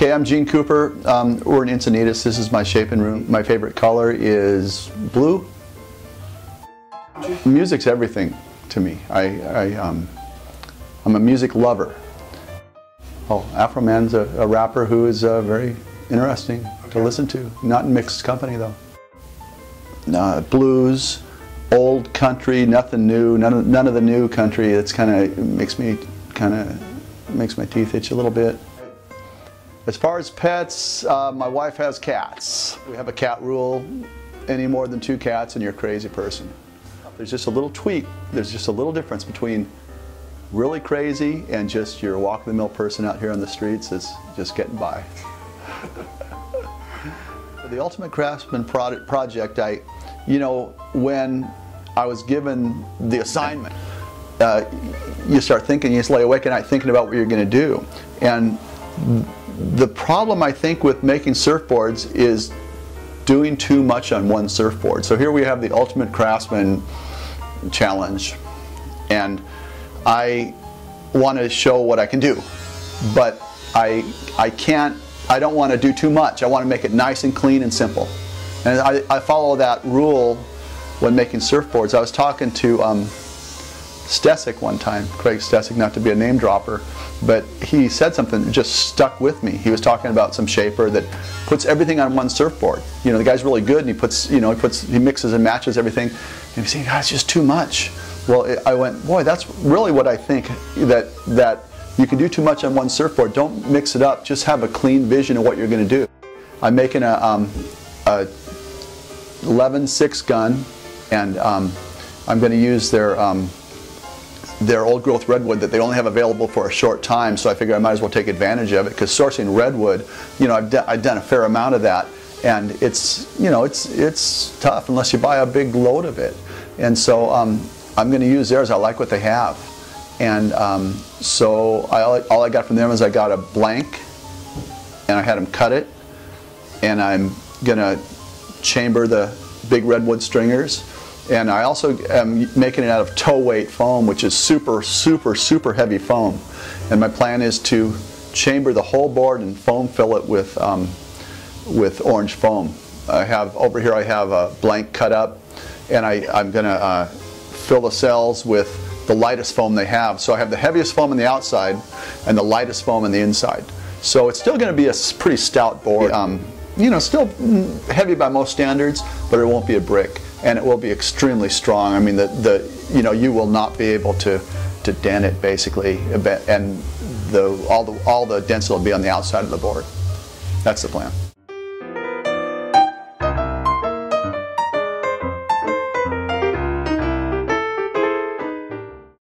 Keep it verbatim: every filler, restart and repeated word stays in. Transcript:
Okay, I'm Gene Cooper. Um, we're in Encinitas. This is my shaping room. My favorite color is blue. Music's everything to me. I, I, um, I'm a music lover. Oh, Afro Man's a, a rapper who is uh, very interesting okay. to listen to. Not in mixed company, though. Uh, blues, old country, nothing new, none of, none of the new country. It's kind of makes me kind of makes my teeth itch a little bit. As far as pets, uh, my wife has cats. We have a cat rule, any more than two cats and you're a crazy person. There's just a little tweak, there's just a little difference between really crazy and just your walk-of-the-mill person out here on the streets that's just getting by. The Ultimate Craftsman Project, I, you know, when I was given the assignment, uh, you start thinking, you just lay awake at night thinking about what you're going to do. And the problem, I think, with making surfboards is doing too much on one surfboard. So here we have the Ultimate Craftsman Challenge, and I want to show what I can do, but I, I can't, I don't want to do too much. I want to make it nice and clean and simple. And I, I follow that rule when making surfboards. I was talking to um, Stessic one time, Craig Stessic, not to be a name dropper, but he said something that just stuck with me. He was talking about some shaper that puts everything on one surfboard. You know, the guy's really good and he puts, you know, he puts, he mixes and matches everything. And he's saying, "That's just too much." Well, it, I went, boy, that's really what I think, that that you can do too much on one surfboard. Don't mix it up. Just have a clean vision of what you're going to do. I'm making a, um, a eleven six gun, and um, I'm going to use their um, their old growth redwood that they only have available for a short time, so I figure I might as well take advantage of it, because sourcing redwood, you know, I've, I've done a fair amount of that, and it's, you know, it's, it's tough unless you buy a big load of it. And so um, I'm going to use theirs. I like what they have. And um, so I, all I got from them is I got a blank, and I had them cut it, and I'm going to chamber the big redwood stringers. And I also am making it out of tow weight foam, which is super, super, super heavy foam. And my plan is to chamber the whole board and foam fill it with, um, with orange foam. I have, over here I have a blank cut up, and I, I'm going to uh, fill the cells with the lightest foam they have. So I have the heaviest foam on the outside and the lightest foam on the inside. So it's still going to be a pretty stout board. Um, you know, still heavy by most standards, but it won't be a brick. And it will be extremely strong. I mean, the, the you know, you will not be able to, to dent it, basically, and the, all, the, all the dents will be on the outside of the board. That's the plan.